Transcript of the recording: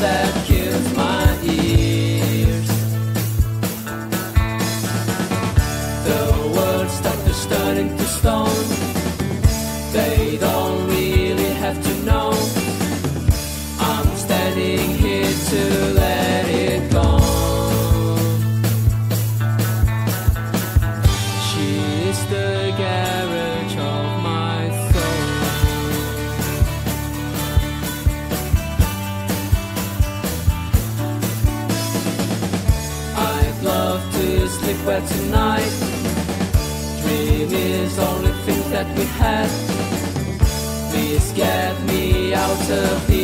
that kills my ears. The words that are turning to stone, they don't really have to know. I'm standing here to let it go. She is the garage of my soul. I'd love to sleep well tonight. Dream is the only thing that we had. Please get me out of here.